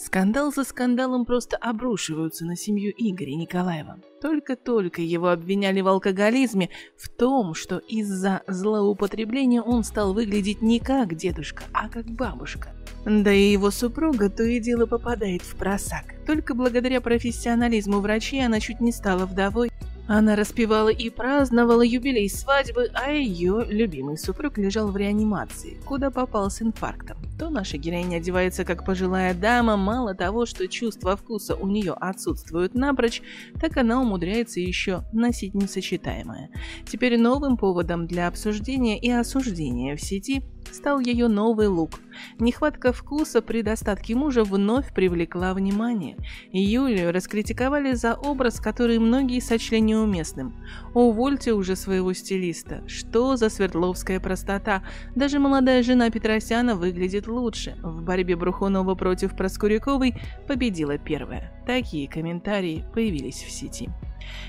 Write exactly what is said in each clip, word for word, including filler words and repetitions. Скандал за скандалом просто обрушиваются на семью Игоря Николаева. Только-только его обвиняли в алкоголизме, в том, что из-за злоупотребления он стал выглядеть не как дедушка, а как бабушка. Да и его супруга то и дело попадает в просак. Только благодаря профессионализму врачей она чуть не стала вдовой. Она распевала и праздновала юбилей свадьбы, а ее любимый супруг лежал в реанимации, куда попал с инфарктом. То наша героиня одевается как пожилая дама, мало того, что чувства вкуса у нее отсутствуют напрочь, так она умудряется еще носить несочетаемое. Теперь новым поводом для обсуждения и осуждения в сети стал ее новый лук. Нехватка вкуса при достатке мужа вновь привлекла внимание. Юлию раскритиковали за образ, который многие сочли неуместным. Увольте уже своего стилиста. Что за свердловская простота? Даже молодая жена Петросяна выглядит лучше. В борьбе Брухунова против Проскуряковой победила первая. Такие комментарии появились в сети.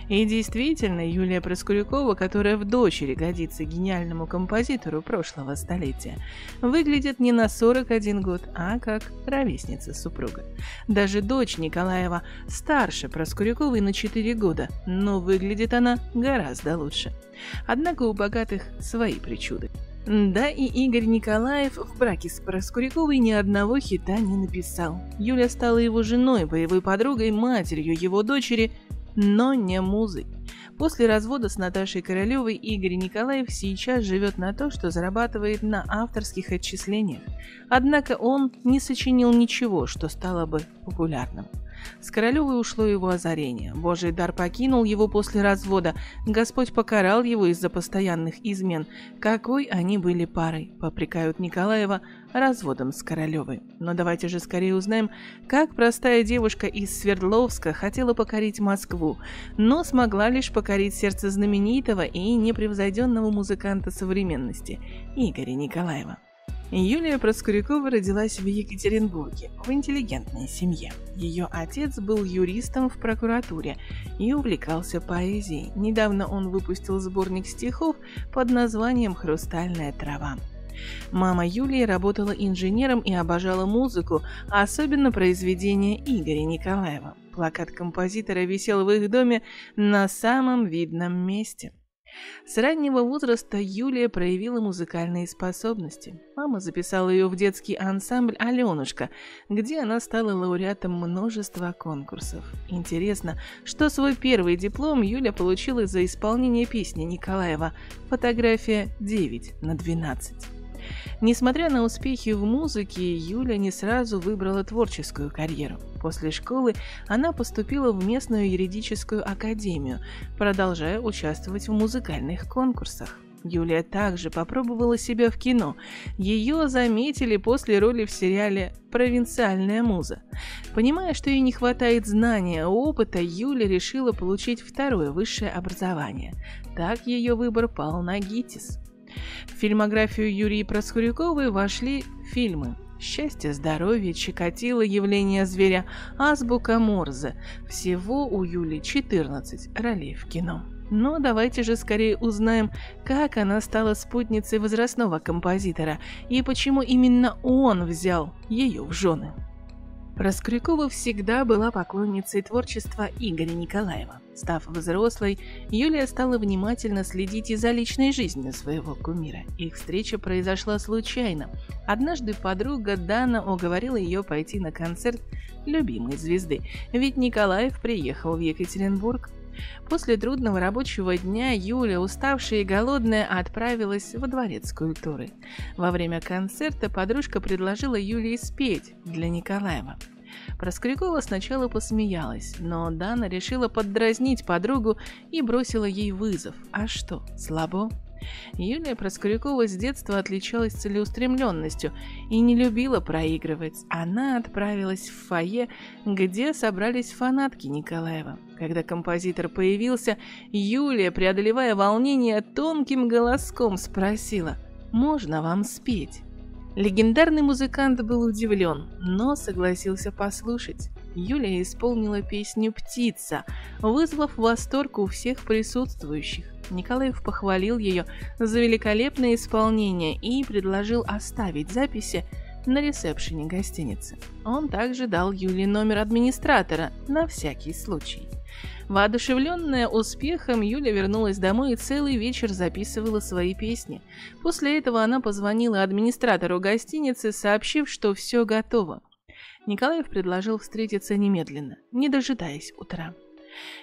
И действительно, Юлия Проскурякова, которая в дочери годится гениальному композитору прошлого столетия, выглядит не на сорок один год, а как ровесница супруга. Даже дочь Николаева старше Проскуряковой на четыре года, но выглядит она гораздо лучше. Однако у богатых свои причуды. Да и Игорь Николаев в браке с Проскуряковой ни одного хита не написал. Юля стала его женой, боевой подругой, матерью его дочери, но не музы. После развода с Наташей Королевой Игорь Николаев сейчас живет на то, что зарабатывает на авторских отчислениях. Однако он не сочинил ничего, что стало бы популярным. С Королевой ушло его озарение. Божий дар покинул его после развода. Господь покарал его из-за постоянных измен. Какой они были парой, попрекают Николаева разводом с Королевой. Но давайте же скорее узнаем, как простая девушка из Свердловска хотела покорить Москву, но смогла лишь покорить сердце знаменитого и непревзойденного музыканта современности Игоря Николаева. Юлия Проскурякова родилась в Екатеринбурге, в интеллигентной семье. Ее отец был юристом в прокуратуре и увлекался поэзией. Недавно он выпустил сборник стихов под названием «Хрустальная трава». Мама Юлии работала инженером и обожала музыку, особенно произведения Игоря Николаева. Плакат композитора висел в их доме на самом видном месте. С раннего возраста Юлия проявила музыкальные способности. Мама записала ее в детский ансамбль «Аленушка», где она стала лауреатом множества конкурсов. Интересно, что свой первый диплом Юля получила за исполнение песни Николаева «Фотография девять на двенадцать». Несмотря на успехи в музыке, Юля не сразу выбрала творческую карьеру. После школы она поступила в местную юридическую академию, продолжая участвовать в музыкальных конкурсах. Юлия также попробовала себя в кино. Ее заметили после роли в сериале «Провинциальная муза». Понимая, что ей не хватает знания, опыта, Юля решила получить второе высшее образование. Так ее выбор пал на ГИТИС. В фильмографию Юлии Проскуряковой вошли фильмы «Счастье, здоровье», «Чикатило», «Явление зверя», «Азбука Морзе». Всего у Юли четырнадцать ролей в кино. Но давайте же скорее узнаем, как она стала спутницей возрастного композитора и почему именно он взял ее в жены. Проскурякова всегда была поклонницей творчества Игоря Николаева. Став взрослой, Юлия стала внимательно следить и за личной жизнью своего кумира. Их встреча произошла случайно. Однажды подруга Дана уговорила ее пойти на концерт любимой звезды, ведь Николаев приехал в Екатеринбург. После трудного рабочего дня Юля, уставшая и голодная, отправилась во дворец культуры. Во время концерта подружка предложила Юлии спеть для Николаева. Проскурякова сначала посмеялась, но Дана решила поддразнить подругу и бросила ей вызов. А что, слабо? Юлия Проскурякова с детства отличалась целеустремленностью и не любила проигрывать. Она отправилась в фойе, где собрались фанатки Николаева. Когда композитор появился, Юлия, преодолевая волнение, тонким голоском спросила: «Можно вам спеть?» Легендарный музыкант был удивлен, но согласился послушать. Юлия исполнила песню «Птица», вызвав восторг у всех присутствующих. Николаев похвалил ее за великолепное исполнение и предложил оставить записи на ресепшене гостиницы. Он также дал Юле номер администратора на всякий случай. Воодушевленная успехом, Юля вернулась домой и целый вечер записывала свои песни. После этого она позвонила администратору гостиницы, сообщив, что все готово. Николаев предложил встретиться немедленно, не дожидаясь утра.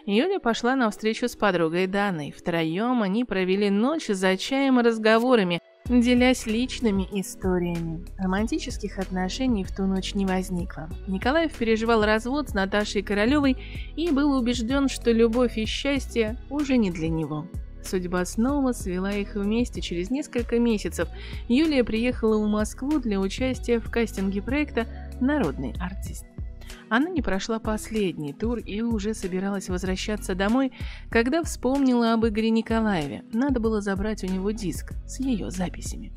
Юля пошла на встречу с подругой Даной. Втроем они провели ночь за чаем и разговорами, делясь личными историями. Романтических отношений в ту ночь не возникло. Николаев переживал развод с Наташей Королевой и был убежден, что любовь и счастье уже не для него. Судьба снова свела их вместе через несколько месяцев. Юлия приехала в Москву для участия в кастинге проекта «Народный артист». Она не прошла последний тур и уже собиралась возвращаться домой, когда вспомнила об Игоре Николаеве. Надо было забрать у него диск с ее записями.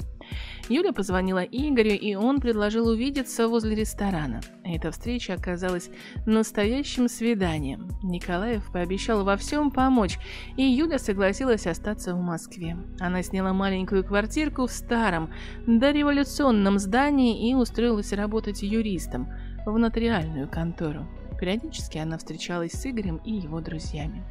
Юля позвонила Игорю, и он предложил увидеться возле ресторана. Эта встреча оказалась настоящим свиданием. Николаев пообещал во всем помочь, и Юля согласилась остаться в Москве. Она сняла маленькую квартирку в старом, дореволюционном здании и устроилась работать юристом в нотариальную контору. Периодически она встречалась с Игорем и его друзьями.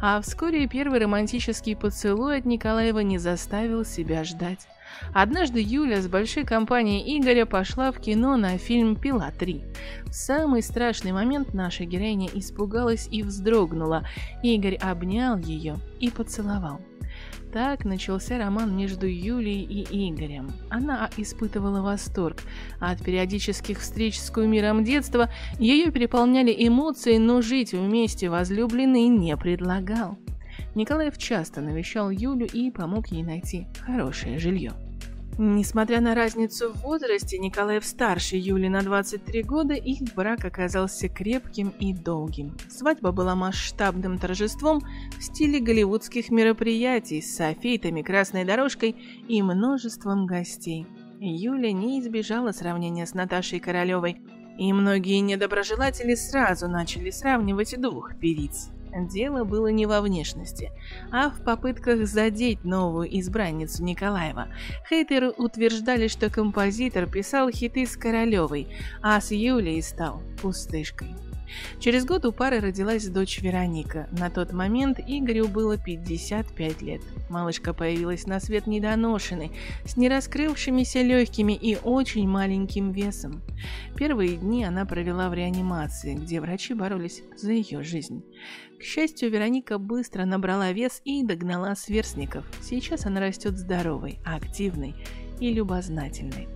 А вскоре первый романтический поцелуй от Николаева не заставил себя ждать. Однажды Юля с большой компанией Игоря пошла в кино на фильм «Пила три». В самый страшный момент наша героиня испугалась и вздрогнула. Игорь обнял ее и поцеловал. Так начался роман между Юлей и Игорем. Она испытывала восторг, а от периодических встреч с кумиром детства ее переполняли эмоции, но жить вместе возлюбленный не предлагал. Николаев часто навещал Юлю и помог ей найти хорошее жилье. Несмотря на разницу в возрасте, Николаев старше Юли на двадцать три года, их брак оказался крепким и долгим. Свадьба была масштабным торжеством в стиле голливудских мероприятий с софитами, красной дорожкой и множеством гостей. Юля не избежала сравнения с Наташей Королевой, и многие недоброжелатели сразу начали сравнивать двух певиц. Дело было не во внешности, а в попытках задеть новую избранницу Николаева. Хейтеры утверждали, что композитор писал хиты с Королевой, а с Юлей стал пустышкой. Через год у пары родилась дочь Вероника. На тот момент Игорю было пятьдесят пять лет. Малышка появилась на свет недоношенной, с нераскрывшимися легкими и очень маленьким весом. Первые дни она провела в реанимации, где врачи боролись за ее жизнь. К счастью, Вероника быстро набрала вес и догнала сверстников. Сейчас она растет здоровой, активной и любознательной.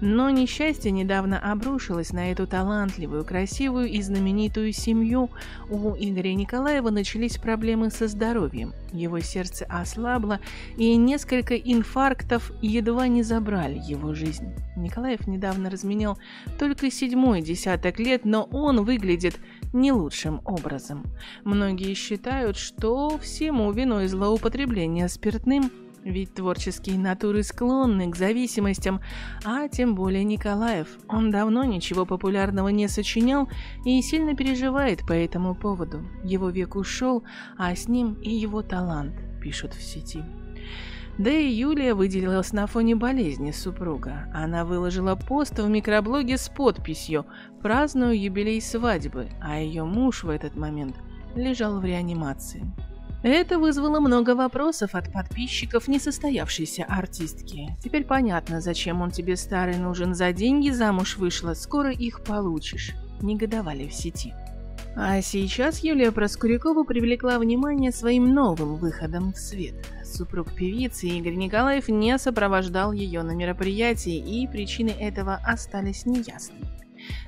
Но несчастье недавно обрушилось на эту талантливую, красивую и знаменитую семью. У Игоря Николаева начались проблемы со здоровьем. Его сердце ослабло, и несколько инфарктов едва не забрали его жизнь. Николаев недавно разменял только седьмой десяток лет, но он выглядит не лучшим образом. Многие считают, что всему виной злоупотребление спиртным. Ведь творческие натуры склонны к зависимостям, а тем более Николаев. Он давно ничего популярного не сочинял и сильно переживает по этому поводу. Его век ушел, а с ним и его талант, пишут в сети. Да и Юлия выделилась на фоне болезни супруга. Она выложила пост в микроблоге с подписью «Праздную юбилей свадьбы», а ее муж в этот момент лежал в реанимации. Это вызвало много вопросов от подписчиков несостоявшейся артистки. «Теперь понятно, зачем он тебе, старый, нужен. За деньги замуж вышла, скоро их получишь», – негодовали в сети. А сейчас Юлия Проскурякова привлекла внимание своим новым выходом в свет. Супруг певицы Игорь Николаев не сопровождал ее на мероприятии, и причины этого остались неясными.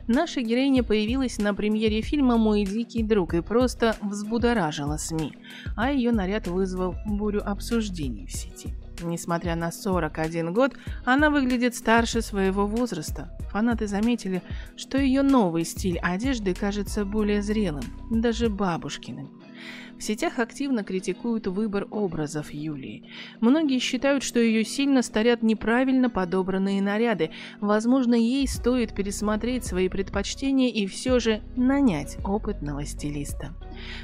Наша героиня появилась на премьере фильма «Мой дикий друг» и просто взбудоражила СМИ, а ее наряд вызвал бурю обсуждений в сети. Несмотря на сорок один год, она выглядит старше своего возраста. Фанаты заметили, что ее новый стиль одежды кажется более зрелым, даже бабушкиным. В сетях активно критикуют выбор образов Юлии. Многие считают, что ее сильно старят неправильно подобранные наряды. Возможно, ей стоит пересмотреть свои предпочтения и все же нанять опытного стилиста.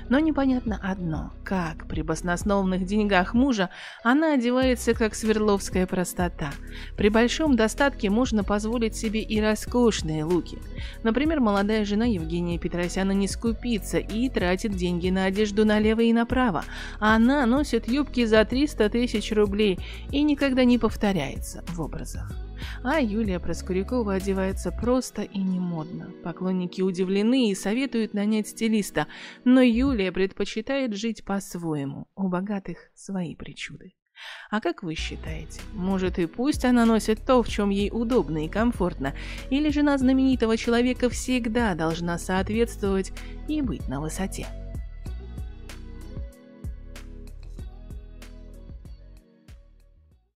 Но непонятно одно, как при баснословных деньгах мужа она одевается как сверловская простота. При большом достатке можно позволить себе и роскошные луки. Например, молодая жена Евгения Петросяна не скупится и тратит деньги на одежду налево и направо. Она носит юбки за триста тысяч рублей и никогда не повторяется в образах. А Юлия Проскурякова одевается просто и немодно. Поклонники удивлены и советуют нанять стилиста, но Юлия предпочитает жить по-своему. У богатых свои причуды. А как вы считаете, может и пусть она носит то, в чем ей удобно и комфортно, или жена знаменитого человека всегда должна соответствовать и быть на высоте?